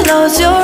Close your